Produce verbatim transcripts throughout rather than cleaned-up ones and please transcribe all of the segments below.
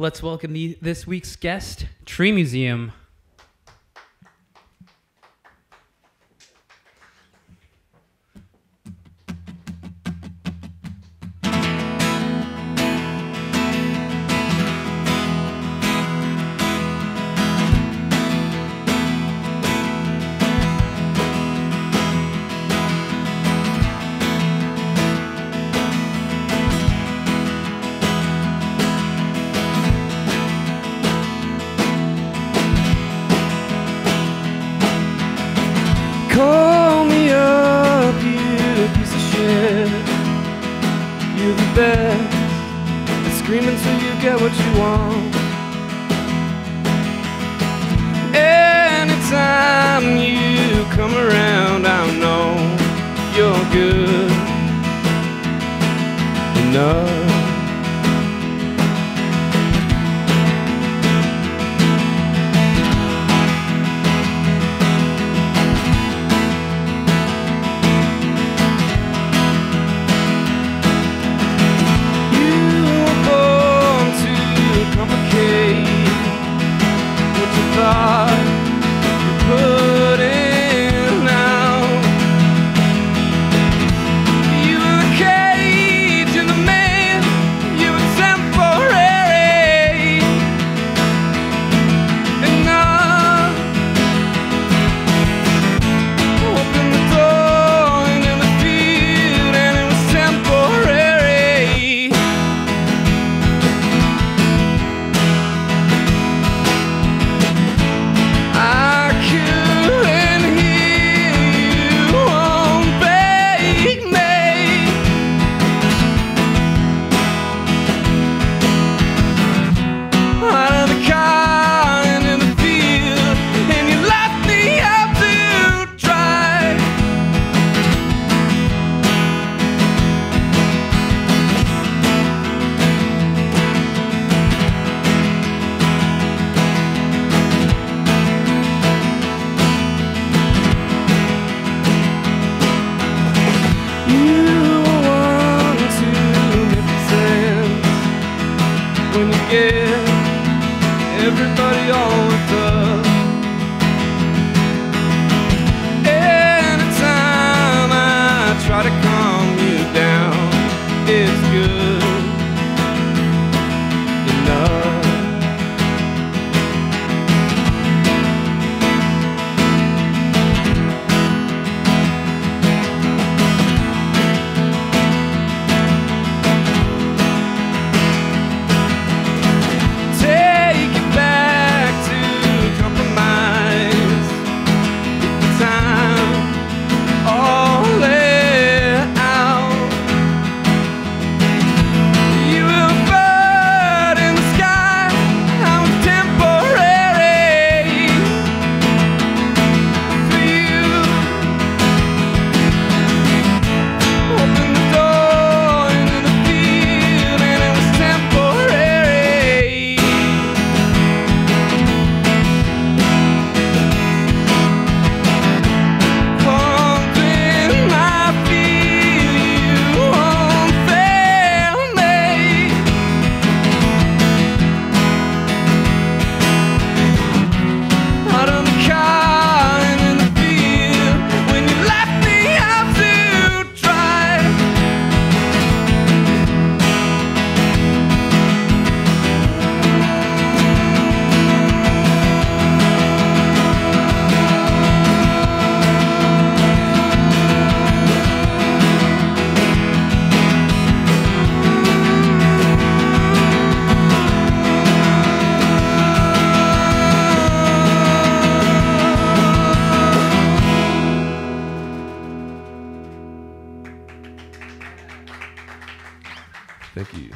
Let's welcome the, this week's guest, Tree Museum. And scream until you get what you want. Anytime you come around, I know you're good enough. Yeah, everybody always does. Anytime I try to calm you down, it's good . Thank you.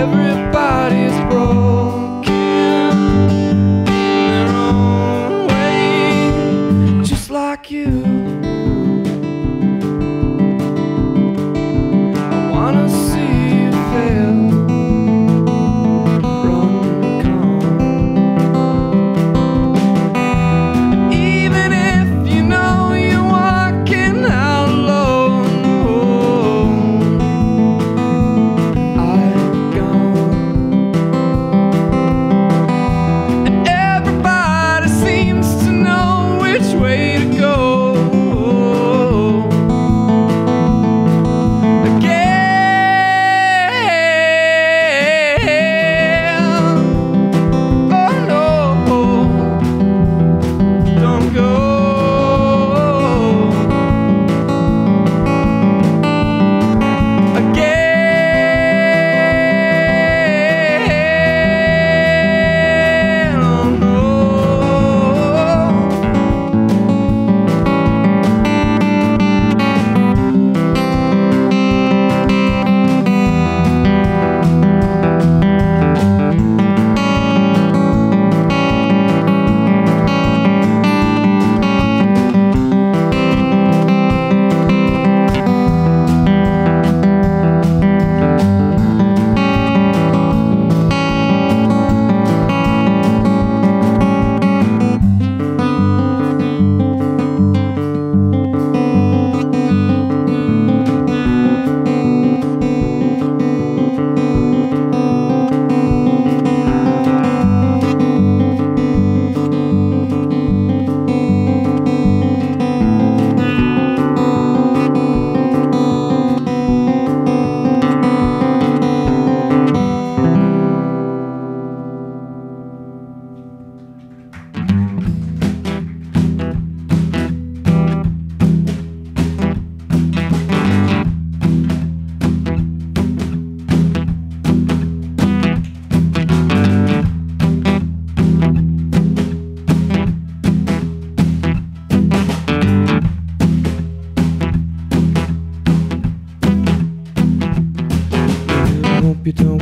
Everybody's broken in their own way, just like you. I wanna see you fail, run, come. Even if you know you're walking out alone, oh, I've gone. And everybody seems to know which way to go. I hope you don't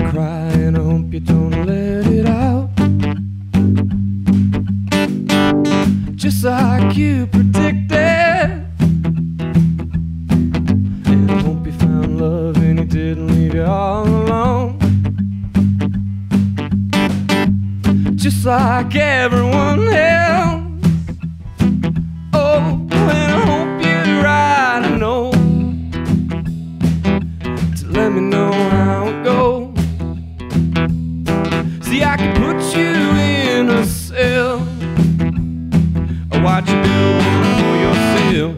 cry, and I hope you don't let it out, just like you predicted. And I hope you found love and it didn't leave you all alone, just like everyone else. Oh, and I hope you're right, I know, to let me know how it goes. I can put you in a cell, or watch you do one for yourself.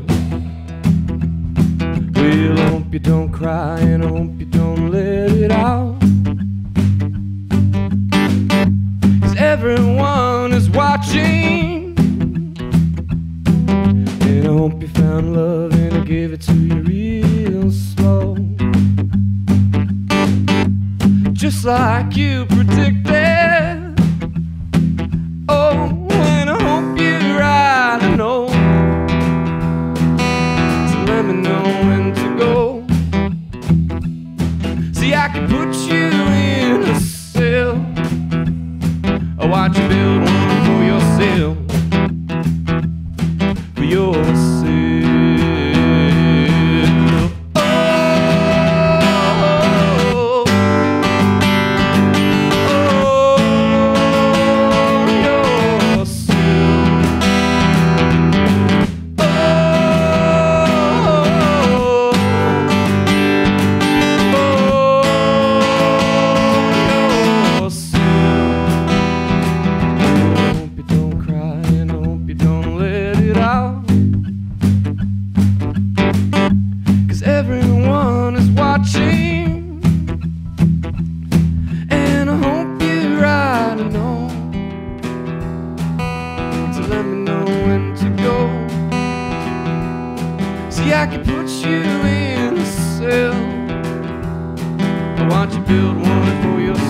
Well, I hope you don't cry, and I hope you don't let it out, 'cause everyone is watching. And I hope you found love, and I give it to you real slow, just like you predicted. Oh, and I hope you're right, I know, so let me know when to go. See, I can put you in a cell, or watch you build one for yourself, for yourself. Let me know when to go. See, I can put you in a cell, or watch you build one for yourself.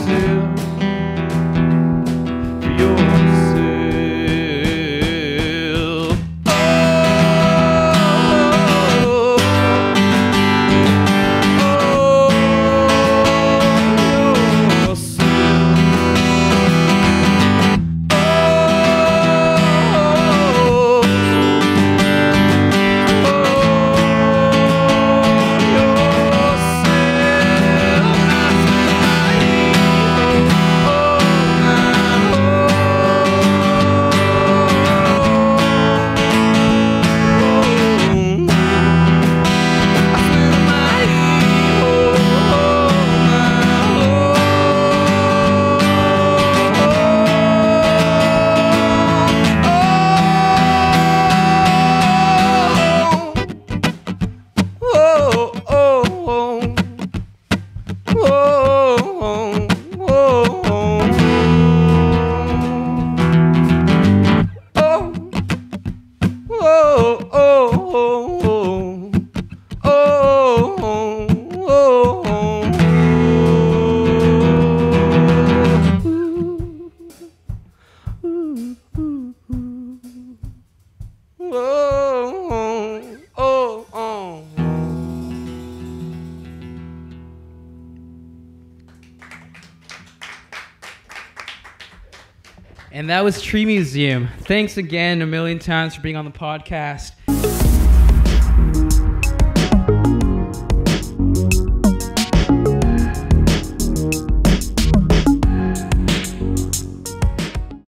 And that was Tree Museum. Thanks again a million times for being on the podcast.